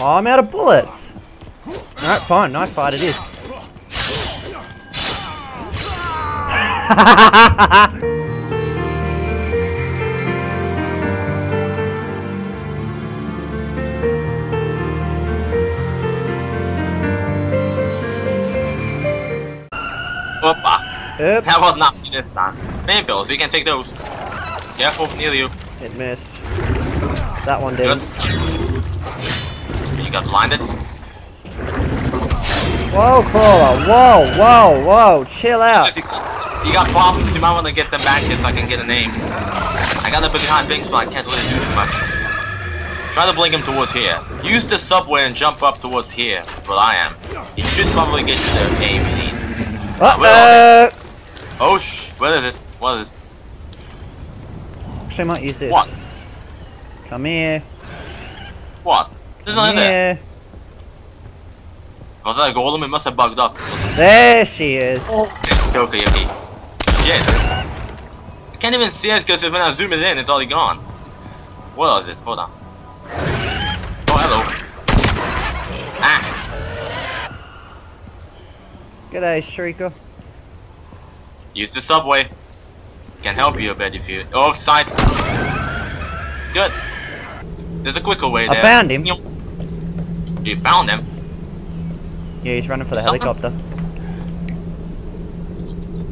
Oh, I'm out of bullets. Alright, fine. Knife fight it is. Oops. That was not me this time. Man bills, you can take those. Careful, near you. It missed. That one didn't. Good. You got blinded. Whoa, Crawler. Whoa, whoa, whoa. Chill out. You got problems. You might want to get them back here so I can get a name. I got a behind Bing so I can't really do too much. Try to blink him towards here. Use the subway and jump up towards here. Well, I am. It should probably get you the aim you need. Oh sh! Where is it? What is it? Actually, I might use this. What? Come here. What? There's nothing there. Was that a golem? It must have bugged up. There she is. Oh. Okay, okay. Shit. I can't even see it because when I zoom it in, it's already gone. What was it? Hold on. Oh, hello. Ah. G'day, Shrieker. Use the subway. Can help you a bit if you... Oh, side. Good. There's a quicker way there. I found him. You found him? Yeah, he's running for the helicopter.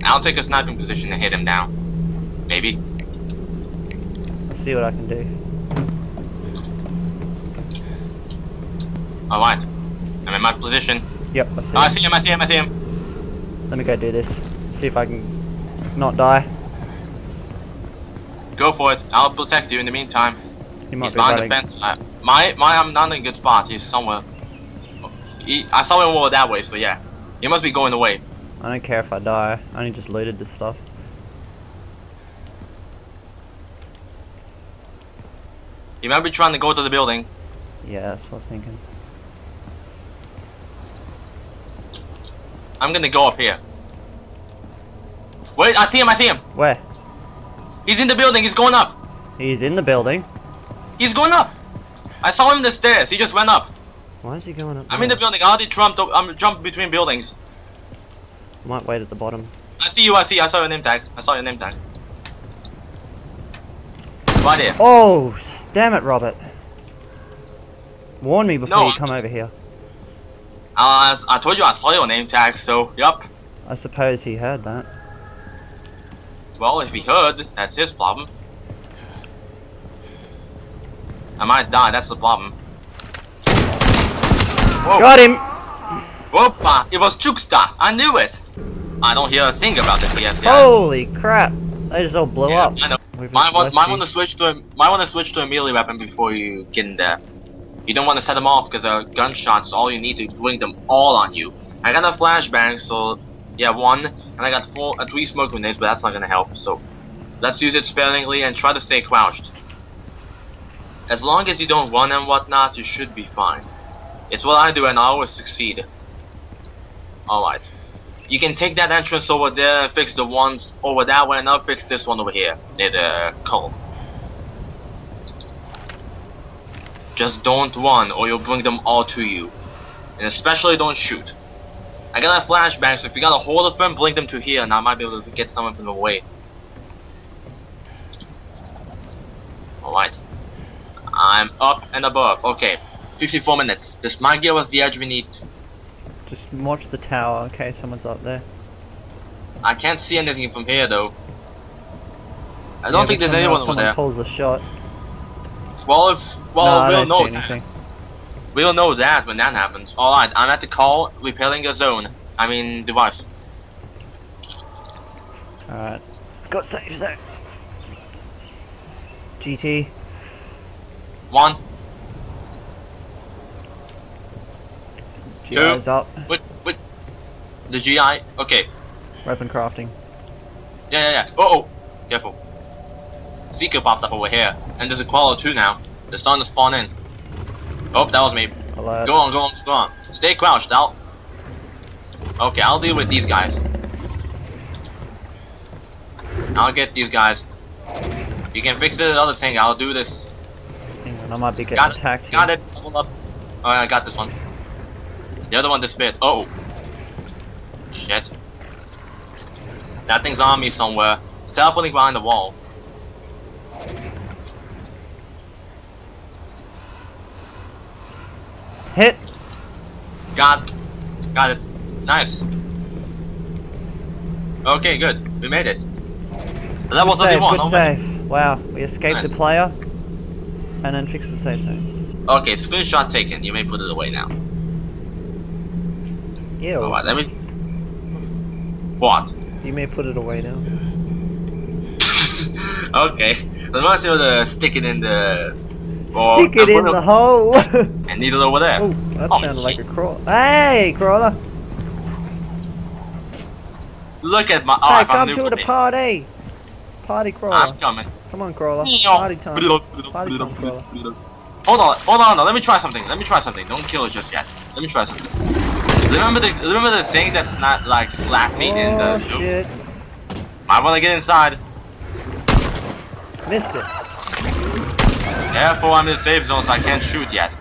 I'll take a sniping position and hit him down. Maybe. Let's see what I can do. Alright. I'm in my position. Yep, I see him. I see him, I see him, I see him. Let me go do this. See if I can not die. Go for it. I'll protect you in the meantime. He might be behind the fence. I'm not in a good spot. He's somewhere. I saw him over that way, so yeah. He must be going away. I don't care if I die. I only just looted this stuff. He might be trying to go to the building. Yeah, that's what I was thinking. I'm gonna go up here. Wait, I see him, I see him! Where? He's in the building, he's going up! He's in the building? He's going up! I saw him in the stairs, he just went up. Why is he going up? I'm in the building, I already jumped between buildings. I might wait at the bottom. I see you, I saw your name tag. I saw your name tag. Right here. Oh, damn it, Robert. Warn me before you come over here. I told you I saw your name tag, so yup. I suppose he heard that. Well, if he heard, that's his problem. I might die, that's the problem. Whoa. Got him! Whoop! It was Chuksta! I knew it! I don't hear a thing about the TFC. Holy crap! They just all blew up. I know. Might want to switch to a melee weapon before you get in there. You don't want to set them off because they're gunshots, so all you need to bring them all on you. I got a flashbang, so yeah, one, and I got three smoke grenades, but that's not gonna help, so let's use it sparingly and try to stay crouched. As long as you don't run and whatnot, you should be fine. It's what I do and I always succeed. Alright. You can take that entrance over there, fix the ones over that way, and I'll fix this one over here, near the column. Just don't run or you'll bring them all to you. And especially don't shoot. I got a flashbang, so if you got a hold of them, bring them to here and I might be able to get some of them away. Alright. I'm up and above. Okay. 54 minutes. This might give us the edge we need. Just watch the tower. Okay, someone's up there. I can't see anything from here though. I don't think there's anyone over there. Someone pulls a shot. Well, we'll know that. We'll know that when that happens. Alright, I'm at the call, repairing your zone. I mean, device. Alright. Got safe zone. GT. One. GI's up. Wait. The GI? Okay. Weapon crafting. Yeah. Oh. Careful. Seeker popped up over here, and there's a Crawler too now. They're starting to spawn in. Oh, that was me. Alert. Go on. Stay crouched, Okay, I'll deal with these guys. I'll get these guys. You can fix the other thing, I'll do this. Hang on, I might be getting attacked. Got it. Hold up. Alright, I got this one. The other one disappeared. Oh. Shit. That thing's on me somewhere. It's teleporting behind the wall. Hit. Got it. Nice. Okay, good. We made it. That was only one. Good save. Wow, we escaped the player, and then fixed the save zone. Okay, screenshot taken. You may put it away now. Ew. Alright, let me. What? You may put it away now. Okay. Let's not see what stick it in the. Stick it in the hole. And needle over there. Ooh, that sounded like a crawler. Hey, crawler! Look at my. Oh, hey, come to the party. Party crawler. I'm coming. Come on, crawler. Party time. Party time, crawler. Hold on. Let me try something. Don't kill it just yet. Let me try something. Remember the thing that's not like slap me in the zoo. Shit. I wanna get inside. Missed it. Therefore, I'm in the safe zone, so I can't shoot yet.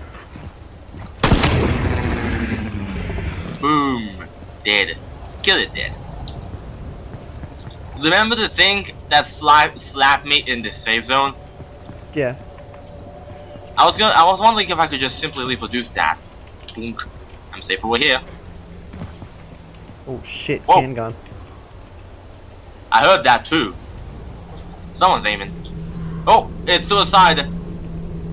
Boom. Dead. Kill it dead. Remember the thing that slapped me in the safe zone? Yeah. I was wondering if I could just simply reproduce that. Boom. I'm safe over here. Oh shit, handgun. I heard that too. Someone's aiming. Oh, it's suicide.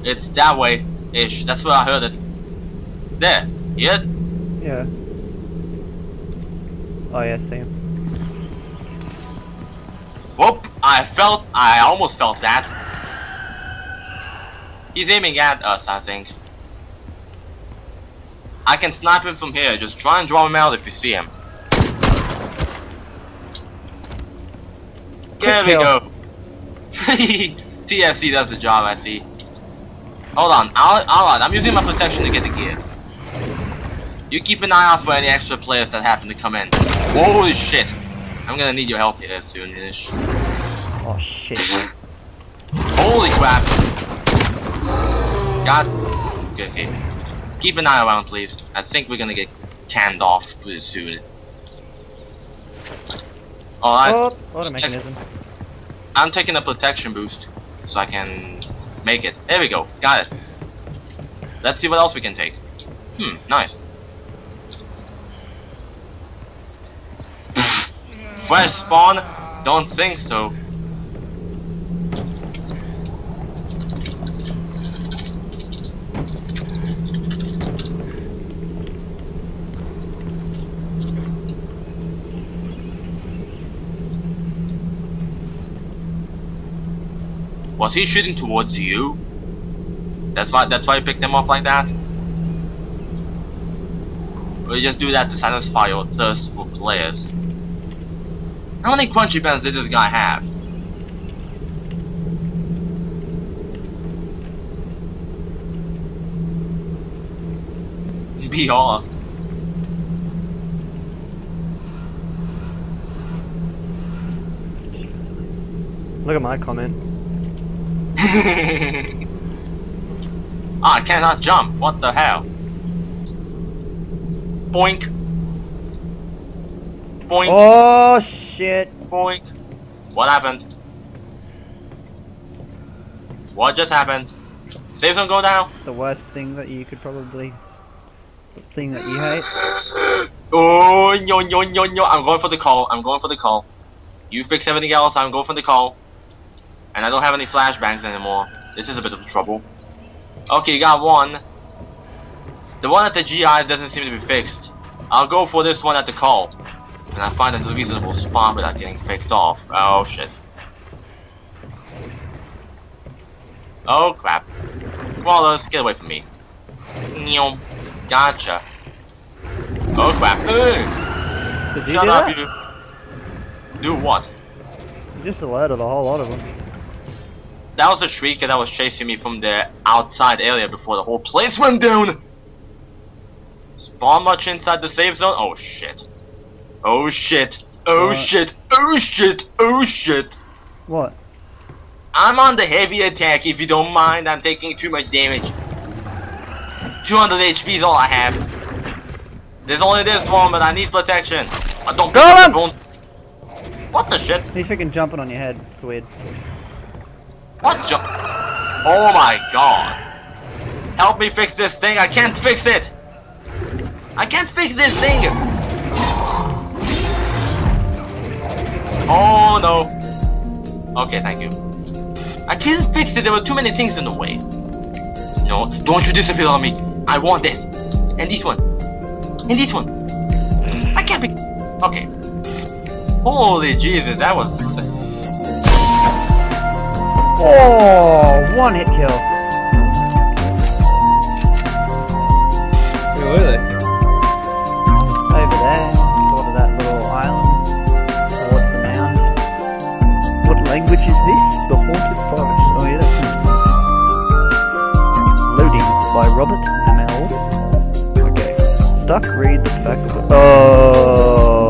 It's that way-ish. That's where I heard it. There. Hear it? Yeah. Oh yeah, same. Whoop! I almost felt that. He's aiming at us, I think. I can snipe him from here. Just try and draw him out if you see him. There we go. TFC does the job, I see. Hold on. I'm using my protection to get the gear. You keep an eye out for any extra players that happen to come in. Holy shit. I'm gonna need your help here soon-ish. Oh shit. Holy crap! God. Okay. Keep an eye around, please. I think we're gonna get canned off pretty soon. Alright. Oh, what a mechanism. I'm taking a protection boost so I can make it. There we go. Got it. Let's see what else we can take. Hmm, nice. Fresh spawn? Don't think so. Was he shooting towards you? That's why you picked him off like that? Or you just do that to satisfy your thirst for players? How many crunchy bands did this guy have? Be off. Look at my comment. I cannot jump. What the hell? Boink. Boink. Oh shit. Boink. What happened? What just happened? Save some go down. The worst thing that you could probably. The thing that you hate. Oh no. I'm going for the call. You fix everything else, I'm going for the call. And I don't have any flashbangs anymore. This is a bit of trouble. Okay, got one. The one at the GI doesn't seem to be fixed. I'll go for this one at the call. And I find a reasonable spot without getting picked off. Oh shit. Oh crap. Crawlers, get away from me. Gotcha. Oh crap. Did you shut up, that? You. Do what? You just alerted a whole lot of them. That was a shrieker that was chasing me from the outside area before the whole place went down. Spawn much inside the safe zone? Oh shit. Oh shit! Oh what? Shit! Oh shit! Oh shit! What? I'm on the heavy attack if you don't mind, I'm taking too much damage. 200 HP is all I have. There's only this one, but I need protection. I don't pick up the bones. What the shit? He's freaking jumping on your head. It's weird. What jump? Oh my god. Help me fix this thing. I can't fix it. I can't fix this thing. Oh no. Okay, thank you. I couldn't fix it. There were too many things in the way. No, don't you disappear on me. I want this. And this one. And this one. I can't pick. Okay. Holy Jesus, that was sick. Oh, one hit kill. Where were they? Over there, sort of that little island towards the mound. What language is this? The Haunted Forest. Oh yeah, that's nice. Loading by Robert Nemet. Okay. Stuck, read the fact of it. Oh.